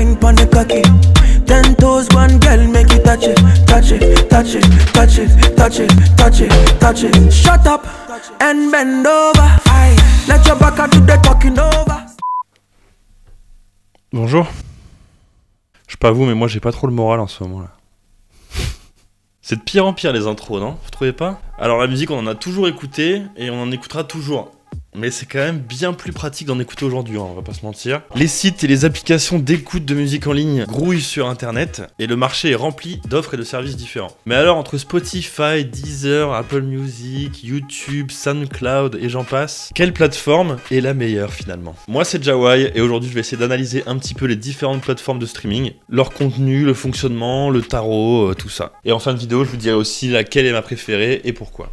wine pon the cocky. 10 toes, one girl, make you touch it, touch it, touch it, touch it, touch it, touch it, touch it. Shut up and bend over. Aye. Let your back do the talking over. Bonjour. Je sais pas vous, mais moi j'ai pas trop le moral en ce moment là. C'est de pire en pire les intros, non? Vous trouvez pas? Alors la musique, on en a toujours écouté et on en écoutera toujours. Mais c'est quand même bien plus pratique d'en écouter aujourd'hui, hein, on va pas se mentir. Les sites et les applications d'écoute de musique en ligne grouillent sur internet et le marché est rempli d'offres et de services différents. Mais alors entre Spotify, Deezer, Apple Music, YouTube, SoundCloud et j'en passe, quelle plateforme est la meilleure finalement? Moi c'est Jaway et aujourd'hui je vais essayer d'analyser un petit peu les différentes plateformes de streaming, leur contenu, le fonctionnement, le tarot, tout ça. Et en fin de vidéo je vous dirai aussi laquelle est ma préférée et pourquoi.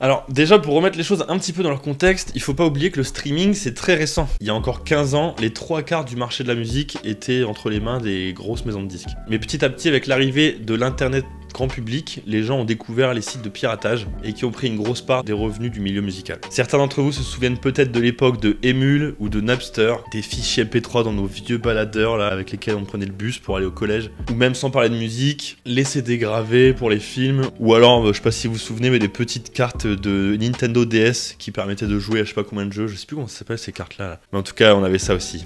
Alors déjà, pour remettre les choses un petit peu dans leur contexte, il faut pas oublier que le streaming c'est très récent. Il y a encore 15 ans, les 3/4 du marché de la musique étaient entre les mains des grosses maisons de disques. Mais petit à petit, avec l'arrivée de l'internet grand public, les gens ont découvert les sites de piratage et qui ont pris une grosse part des revenus du milieu musical. Certains d'entre vous se souviennent peut-être de l'époque de Emule ou de Napster, des fichiers MP3 dans nos vieux baladeurs là, avec lesquels on prenait le bus pour aller au collège, ou même sans parler de musique, les CD gravés pour les films, ou alors, je sais pas si vous vous souvenez, mais des petites cartes de Nintendo DS qui permettaient de jouer à je sais pas combien de jeux, je sais plus comment ça s'appelle ces cartes là. Mais en tout cas, on avait ça aussi.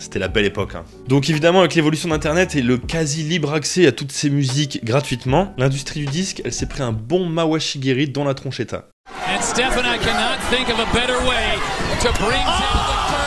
C'était la belle époque, hein. Donc évidemment, avec l'évolution d'Internet et le quasi libre accès à toutes ces musiques gratuitement, l'industrie du disque, elle s'est pris un bon mawashigiri dans la tronchetta.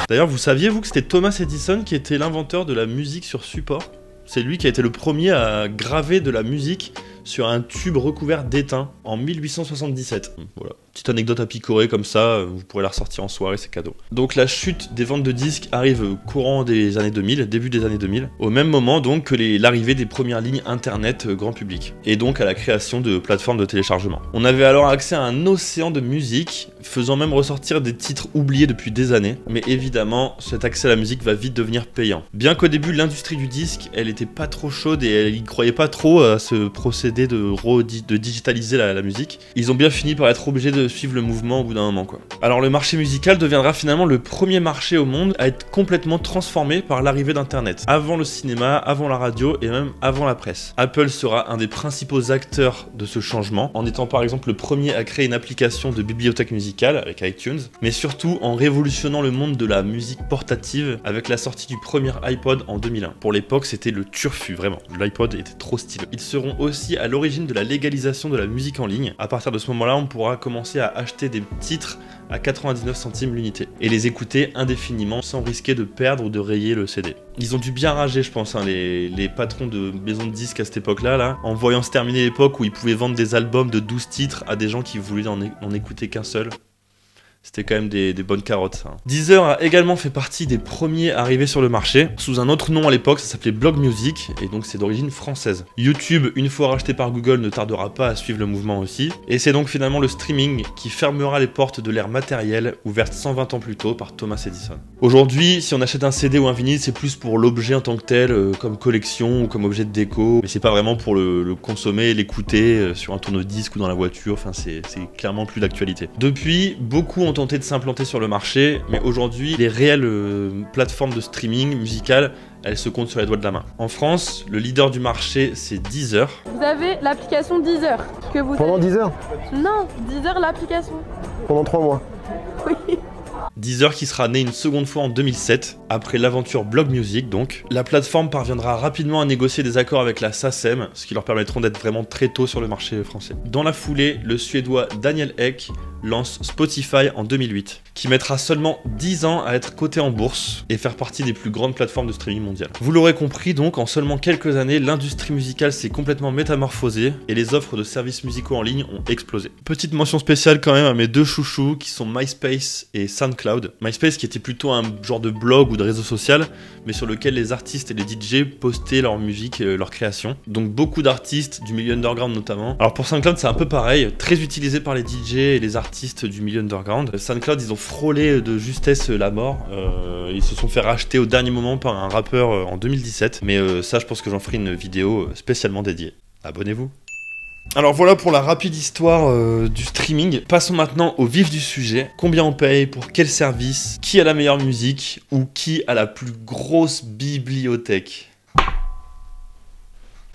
D'ailleurs, vous saviez, vous, que c'était Thomas Edison qui était l'inventeur de la musique sur support? C'est lui qui a été le premier à graver de la musique sur un tube recouvert d'étain en 1877. Voilà, petite anecdote à picorer comme ça, vous pourrez la ressortir en soirée, c'est cadeau. Donc la chute des ventes de disques arrive courant des années 2000, début des années 2000, au même moment donc que l'arrivée des premières lignes internet grand public, et donc à la création de plateformes de téléchargement. On avait alors accès à un océan de musique, faisant même ressortir des titres oubliés depuis des années, mais évidemment cet accès à la musique va vite devenir payant. Bien qu'au début l'industrie du disque, elle était pas trop chaude et elle y croyait pas trop à ce procédé de digitaliser la musique, ils ont bien fini par être obligés de suivre le mouvement au bout d'un moment, quoi. Alors le marché musical deviendra finalement le premier marché au monde à être complètement transformé par l'arrivée d'internet, avant le cinéma, avant la radio et même avant la presse. Apple sera un des principaux acteurs de ce changement, en étant par exemple le premier à créer une application de bibliothèque musicale avec iTunes, mais surtout en révolutionnant le monde de la musique portative avec la sortie du premier iPod en 2001. Pour l'époque, c'était le turfu, vraiment. L'iPod était trop stylé. Ils seront aussi à l'origine de la légalisation de la musique en ligne. À partir de ce moment-là, on pourra commencer à acheter des titres à 99 centimes l'unité et les écouter indéfiniment sans risquer de perdre ou de rayer le CD. Ils ont dû bien rager, je pense, hein, les patrons de maisons de disques à cette époque-là, là, en voyant se terminer l'époque où ils pouvaient vendre des albums de 12 titres à des gens qui voulaient n'en écouter qu'un seul. C'était quand même des bonnes carottes, hein. Deezer a également fait partie des premiers arrivés sur le marché, sous un autre nom à l'époque, ça s'appelait Blog Music, et donc c'est d'origine française. YouTube, une fois racheté par Google, ne tardera pas à suivre le mouvement aussi, et c'est donc finalement le streaming qui fermera les portes de l'ère matérielle, ouverte 120 ans plus tôt par Thomas Edison. Aujourd'hui, si on achète un CD ou un vinyle, c'est plus pour l'objet en tant que tel, comme collection ou comme objet de déco, mais c'est pas vraiment pour le consommer, l'écouter sur un tourne-disque ou dans la voiture, enfin c'est clairement plus d'actualité. Depuis, beaucoup ont tenté de s'implanter sur le marché, mais aujourd'hui, les réelles plateformes de streaming musical, elles se comptent sur les doigts de la main. En France, le leader du marché, c'est Deezer. Vous avez l'application Deezer que vous pendant avez... 10 heures? Non, Deezer l'application. Pendant 3 mois. Oui. Deezer qui sera née une seconde fois en 2007, après l'aventure Blog Music donc. La plateforme parviendra rapidement à négocier des accords avec la SACEM, ce qui leur permettront d'être vraiment très tôt sur le marché français. Dans la foulée, le Suédois Daniel Ek lance Spotify en 2008, qui mettra seulement 10 ans à être coté en bourse et faire partie des plus grandes plateformes de streaming mondiales. Vous l'aurez compris donc, en seulement quelques années, l'industrie musicale s'est complètement métamorphosée et les offres de services musicaux en ligne ont explosé. Petite mention spéciale quand même à mes deux chouchous qui sont MySpace et SoundCloud. MySpace qui était plutôt un genre de blog ou de réseau social, mais sur lequel les artistes et les DJ postaient leur musique, leur création. Donc beaucoup d'artistes, du milieu underground notamment. Alors pour SoundCloud c'est un peu pareil, très utilisé par les DJ et les artistes du milieu underground. SoundCloud, ils ont frôlé de justesse la mort, ils se sont fait racheter au dernier moment par un rappeur en 2017, mais ça je pense que j'en ferai une vidéo spécialement dédiée. Abonnez-vous. Alors voilà pour la rapide histoire du streaming. Passons maintenant au vif du sujet. Combien on paye, pour quel service, qui a la meilleure musique ou qui a la plus grosse bibliothèque?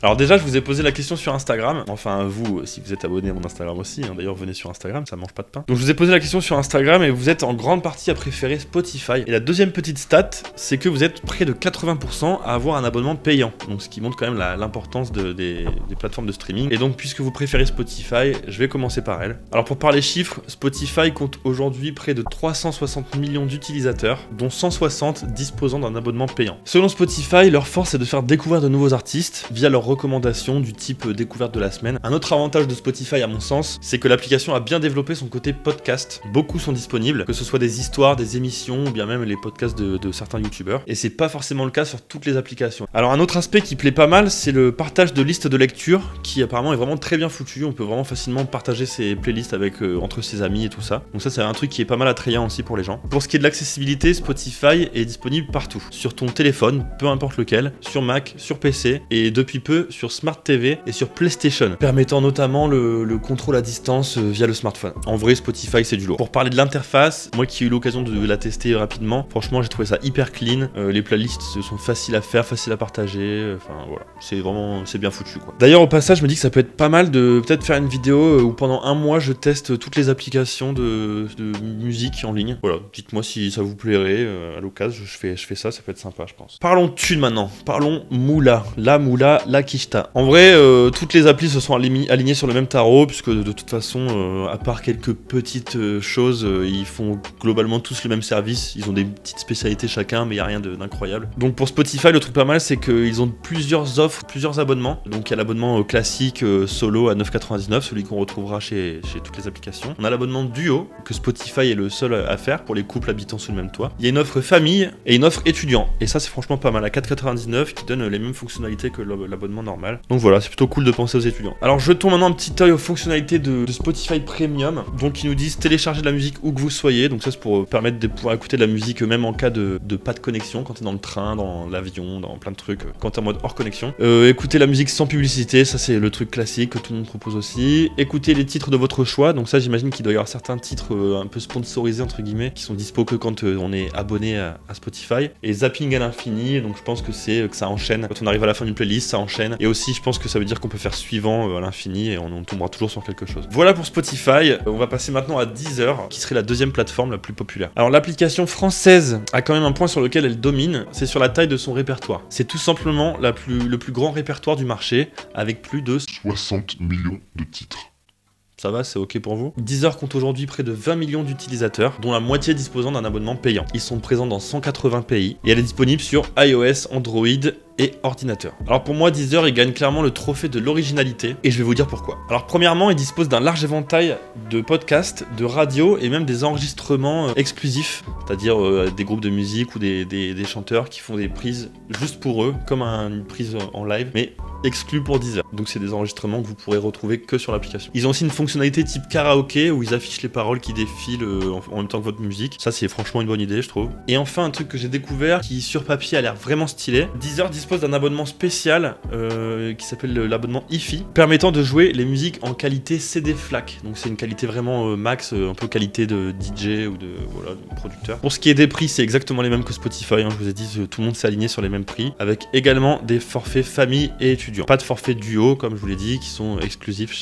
Alors déjà, je vous ai posé la question sur Instagram. Enfin, vous, si vous êtes abonné à mon Instagram aussi, hein, d'ailleurs, venez sur Instagram, ça mange pas de pain. Donc je vous ai posé la question sur Instagram et vous êtes en grande partie à préférer Spotify. Et la deuxième petite stat, c'est que vous êtes près de 80% à avoir un abonnement payant. Donc ce qui montre quand même l'importance des plateformes de streaming. Et donc, puisque vous préférez Spotify, je vais commencer par elle. Alors pour parler chiffres, Spotify compte aujourd'hui près de 360 millions d'utilisateurs, dont 160 disposant d'un abonnement payant. Selon Spotify, leur force est de faire découvrir de nouveaux artistes via leur recommandations du type découverte de la semaine. Un autre avantage de Spotify à mon sens, c'est que l'application a bien développé son côté podcast. Beaucoup sont disponibles, que ce soit des histoires, des émissions ou bien même les podcasts de certains youtubeurs. Et c'est pas forcément le cas sur toutes les applications. Alors un autre aspect qui plaît pas mal, c'est le partage de listes de lecture qui apparemment est vraiment très bien foutu. On peut vraiment facilement partager ses playlists avec, entre ses amis et tout ça. Donc ça c'est un truc qui est pas mal attrayant aussi pour les gens. Pour ce qui est de l'accessibilité, Spotify est disponible partout. Sur ton téléphone, peu importe lequel, sur Mac, sur PC et depuis peu sur Smart TV et sur PlayStation, permettant notamment le contrôle à distance via le smartphone. En vrai, Spotify, c'est du lourd. Pour parler de l'interface, moi qui ai eu l'occasion de la tester rapidement, franchement, j'ai trouvé ça hyper clean. Les playlists sont faciles à faire, faciles à partager. Enfin, voilà. C'est vraiment... c'est bien foutu, quoi. D'ailleurs, au passage, je me dis que ça peut être pas mal de peut-être faire une vidéo où pendant un mois, je teste toutes les applications de musique en ligne. Voilà. Dites-moi si ça vous plairait. À l'occasion, je fais ça. Ça peut être sympa, je pense. Parlons thunes maintenant. Parlons moula. La moula, la Kishta. En vrai, toutes les applis se sont alignées sur le même tarot, puisque de toute façon, à part quelques petites choses, ils font globalement tous le même service. Ils ont des petites spécialités chacun, mais il n'y a rien d'incroyable. Donc pour Spotify, le truc pas mal, c'est qu'ils ont plusieurs offres, plusieurs abonnements. Donc il y a l'abonnement classique solo à 9,99, celui qu'on retrouvera chez toutes les applications. On a l'abonnement duo, que Spotify est le seul à faire, pour les couples habitant sous le même toit. Il y a une offre famille et une offre étudiant. Et ça, c'est franchement pas mal, à 4,99, qui donne les mêmes fonctionnalités que l'abonnement normal. Donc voilà, c'est plutôt cool de penser aux étudiants. Alors jetons maintenant un petit œil aux fonctionnalités de Spotify Premium. Donc ils nous disent télécharger de la musique où que vous soyez. Donc ça c'est pour permettre de pouvoir écouter de la musique même en cas de pas de connexion, quand t'es dans le train, dans l'avion, dans plein de trucs, quand t'es en mode hors connexion. Écouter la musique sans publicité, ça c'est le truc classique que tout le monde propose aussi. Écouter les titres de votre choix. Donc ça j'imagine qu'il doit y avoir certains titres un peu sponsorisés entre guillemets, qui sont dispo que quand on est abonné à Spotify. Et zapping à l'infini, donc je pense que c'est que ça enchaîne. Quand on arrive à la fin d'une playlist, ça enchaîne. Et aussi, je pense que ça veut dire qu'on peut faire suivant à l'infini et on tombera toujours sur quelque chose. Voilà pour Spotify. On va passer maintenant à Deezer, qui serait la deuxième plateforme la plus populaire. Alors, l'application française a quand même un point sur lequel elle domine, c'est sur la taille de son répertoire. C'est tout simplement le plus grand répertoire du marché, avec plus de 60 millions de titres. Ça va, c'est ok pour vous? Deezer compte aujourd'hui près de 20 millions d'utilisateurs, dont la moitié disposant d'un abonnement payant. Ils sont présents dans 180 pays et elle est disponible sur iOS, Android et ordinateur. Alors pour moi, Deezer, il gagne clairement le trophée de l'originalité et je vais vous dire pourquoi. Alors premièrement, il dispose d'un large éventail de podcasts, de radios et même des enregistrements exclusifs, c'est-à-dire des groupes de musique ou des chanteurs qui font des prises juste pour eux, comme une prise en live, mais exclus pour Deezer. Donc c'est des enregistrements que vous pourrez retrouver que sur l'application. Ils ont aussi une fonctionnalité type karaoké où ils affichent les paroles qui défilent en même temps que votre musique. Ça c'est franchement une bonne idée, je trouve. Et enfin, un truc que j'ai découvert qui sur papier a l'air vraiment stylé, Deezer dispose d'un abonnement spécial qui s'appelle l'abonnement Hi-Fi, permettant de jouer les musiques en qualité CD FLAC. Donc c'est une qualité vraiment max, un peu qualité de DJ ou de, voilà, de producteur. Pour ce qui est des prix, c'est exactement les mêmes que Spotify, hein. Je vous ai dit, tout le monde s'est aligné sur les mêmes prix, avec également des forfaits famille et étudiants. Pas de forfait duo, comme je vous l'ai dit, qui sont exclusifs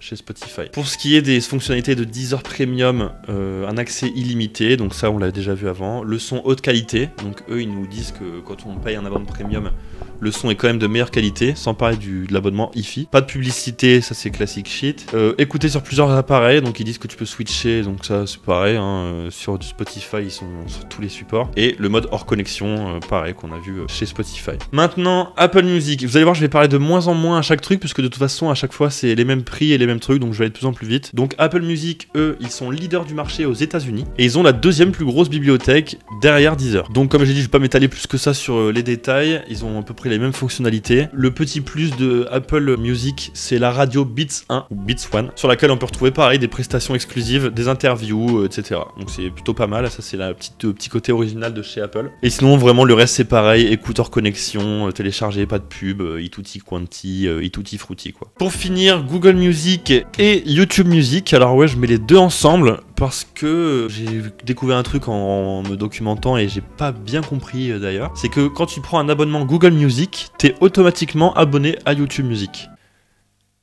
chez Spotify. Pour ce qui est des fonctionnalités de Deezer Premium, un accès illimité, donc ça on l'a déjà vu avant, le son haute qualité, donc eux ils nous disent que quand on paye un abonnement premium, le son est quand même de meilleure qualité, sans parler de l'abonnement Hi-Fi. Pas de publicité, ça c'est classique shit. Écouter sur plusieurs appareils, donc ils disent que tu peux switcher, donc ça c'est pareil, hein, sur du Spotify ils sont sur tous les supports. Et le mode hors connexion, pareil qu'on a vu chez Spotify. Maintenant, Apple Music. Vous allez voir, je vais parler de moins en moins à chaque truc, puisque de toute façon à chaque fois c'est les mêmes prix et les mêmes trucs, donc je vais aller de plus en plus vite. Donc Apple Music, eux, ils sont leaders du marché aux États-Unis et ils ont la deuxième plus grosse bibliothèque derrière Deezer. Donc comme j'ai dit, je vais pas m'étaler plus que ça sur les détails. Ils ont à peu près près les mêmes fonctionnalités. Le petit plus de Apple Music, c'est la radio Beats 1 ou Beats 1, sur laquelle on peut retrouver pareil des prestations exclusives, des interviews, etc. Donc c'est plutôt pas mal, ça c'est le petit côté original de chez Apple. Et sinon vraiment le reste c'est pareil, écouteurs connexion, télécharger, pas de pub, ituti quanti, ituti frutti quoi. Pour finir, Google Music et YouTube Music, alors ouais je mets les deux ensemble parce que j'ai découvert un truc en me documentant et j'ai pas bien compris d'ailleurs, c'est que quand tu prends un abonnement Google Music, t'es automatiquement abonné à YouTube Music.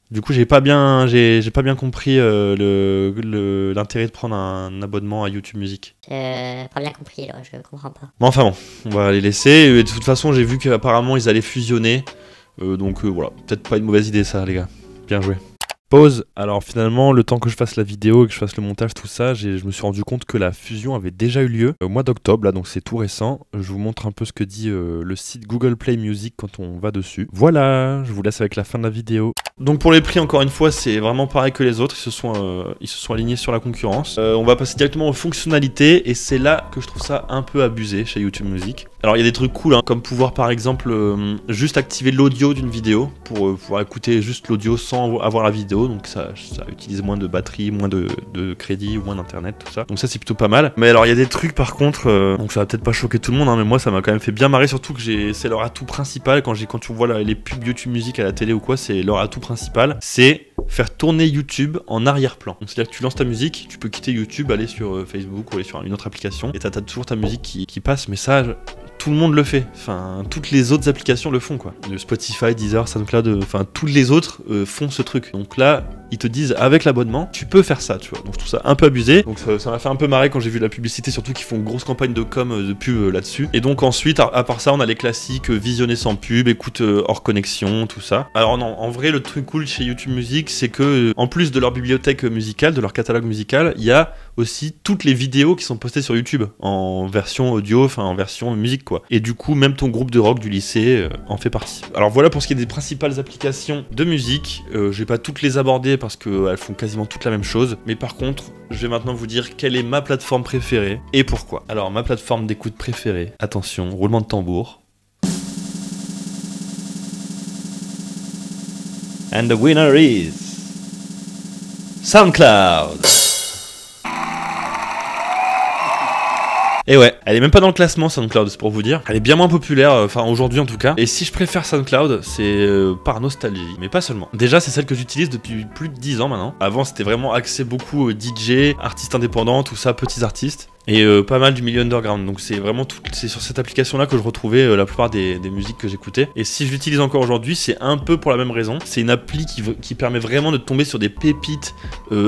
Du coup, j'ai pas bien compris l'intérêt de prendre un abonnement à YouTube Music. J'ai pas bien compris, là, je comprends pas. Bon, enfin bon, on va les laisser. Et de toute façon, j'ai vu qu'apparemment, ils allaient fusionner. Donc voilà, peut-être pas une mauvaise idée ça, les gars. Bien joué. Pause. Alors finalement, le temps que je fasse la vidéo et que je fasse le montage, tout ça, je me suis rendu compte que la fusion avait déjà eu lieu au mois d'octobre, là, donc c'est tout récent. Je vous montre un peu ce que dit le site Google Play Music quand on va dessus. Voilà, je vous laisse avec la fin de la vidéo. Donc pour les prix, encore une fois, c'est vraiment pareil que les autres, ils se sont alignés sur la concurrence. On va passer directement aux fonctionnalités, et c'est là que je trouve ça un peu abusé chez YouTube Music. Alors il y a des trucs cool, hein, comme pouvoir par exemple juste activer l'audio d'une vidéo, pour pouvoir écouter juste l'audio sans avoir la vidéo, donc ça utilise moins de batterie, moins de crédit, moins d'internet, tout ça. Donc ça c'est plutôt pas mal. Mais alors il y a des trucs par contre, donc ça va peut-être pas choquer tout le monde, hein, mais moi ça m'a quand même fait bien marrer, surtout que c'est leur atout principal, quand tu vois les pubs YouTube Music à la télé ou quoi, c'est leur atout principal, c'est faire tourner YouTube en arrière-plan. Donc c'est-à-dire que tu lances ta musique, tu peux quitter YouTube, aller sur Facebook ou aller sur une autre application, et t'as toujours ta musique qui passe, mais ça, tout le monde le fait. Enfin, toutes les autres applications le font, quoi. Le Spotify, Deezer, SoundCloud, enfin, toutes les autres font ce truc. Donc là, ils te disent, avec l'abonnement, tu peux faire ça, tu vois. Donc je trouve ça un peu abusé. Donc ça m'a fait un peu marrer quand j'ai vu la publicité, surtout qu'ils font une grosse campagne de com, de pub là-dessus. Et donc ensuite, à part ça, on a les classiques, visionner sans pub, écoute hors connexion, tout ça. Alors non, en vrai, le truc cool chez YouTube Music, c'est que, en plus de leur bibliothèque musicale, de leur catalogue musical, il y a aussi toutes les vidéos qui sont postées sur YouTube, en version audio, enfin, en version musique, quoi. Et du coup même ton groupe de rock du lycée en fait partie. Alors voilà pour ce qui est des principales applications de musique, je vais pas toutes les aborder parce qu'elles font quasiment toutes la même chose, mais par contre je vais maintenant vous dire quelle est ma plateforme préférée et pourquoi. Alors ma plateforme d'écoute préférée, attention, roulement de tambour. And the winner is SoundCloud. Et ouais, elle est même pas dans le classement SoundCloud, c'est pour vous dire. Elle est bien moins populaire, enfin aujourd'hui en tout cas. Et si je préfère SoundCloud, c'est par nostalgie, mais pas seulement. Déjà, c'est celle que j'utilise depuis plus de 10 ans maintenant. Avant, c'était vraiment axé beaucoup DJ, artistes indépendants, tout ça, petits artistes. Et pas mal du milieu underground, donc c'est vraiment c'est sur cette application là que je retrouvais la plupart des musiques que j'écoutais. Et si je l'utilise encore aujourd'hui, c'est un peu pour la même raison. C'est une appli qui permet vraiment de tomber sur des pépites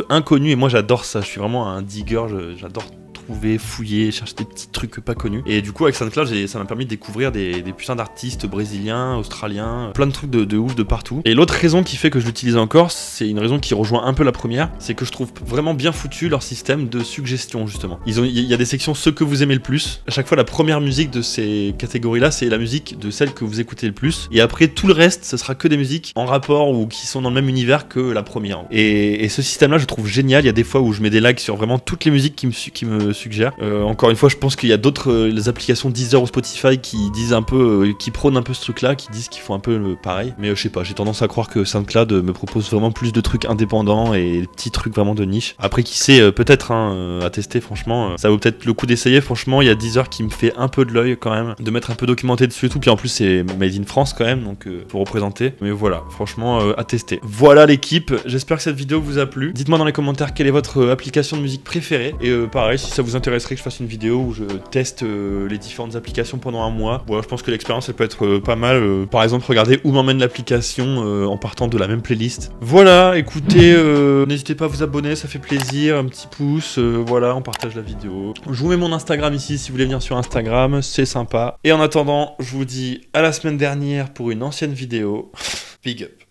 inconnues, et moi j'adore ça, je suis vraiment un digger, j'adore trouver, fouiller, chercher des petits trucs pas connus. Et du coup avec SoundCloud, ça m'a permis de découvrir des putains d'artistes brésiliens, australiens, plein de trucs de ouf de partout. Et l'autre raison qui fait que je l'utilise encore, c'est une raison qui rejoint un peu la première, c'est que je trouve vraiment bien foutu leur système de suggestion justement. Il y a des sections ce que vous aimez le plus. À chaque fois, la première musique de ces catégories-là, c'est la musique de celle que vous écoutez le plus. Et après, tout le reste, ce sera que des musiques en rapport ou qui sont dans le même univers que la première. Et ce système-là, je trouve génial. Il y a des fois où je mets des likes sur vraiment toutes les musiques qui me suggèrent. Encore une fois, je pense qu'il y a d'autres les applications Deezer ou Spotify qui disent un peu, qui prônent un peu ce truc-là, qui disent qu'ils font un peu pareil. Mais je sais pas, j'ai tendance à croire que SoundCloud me propose vraiment plus de trucs indépendants et des petits trucs vraiment de niche. Après, qui sait, peut-être hein, à tester, franchement, ça vaut peut-être le coup d'essayer. Franchement, il y a Deezer qui me fait un peu de l'œil quand même, de mettre un peu documenté dessus et tout. Puis en plus, c'est Made in France quand même, donc pour représenter. Mais voilà, franchement, à tester. Voilà l'équipe. J'espère que cette vidéo vous a plu. Dites-moi dans les commentaires quelle est votre application de musique préférée. Et pareil, si ça vous intéresserait que je fasse une vidéo où je teste les différentes applications pendant un mois. Voilà, je pense que l'expérience elle peut être pas mal. Par exemple, regardez où m'emmène l'application en partant de la même playlist. Voilà, écoutez, n'hésitez pas à vous abonner, ça fait plaisir. Un petit pouce, voilà, on partage la vidéo. Je vous mets mon Instagram ici si vous voulez venir sur Instagram, c'est sympa. Et en attendant, je vous dis à la semaine dernière pour une ancienne vidéo. Big up.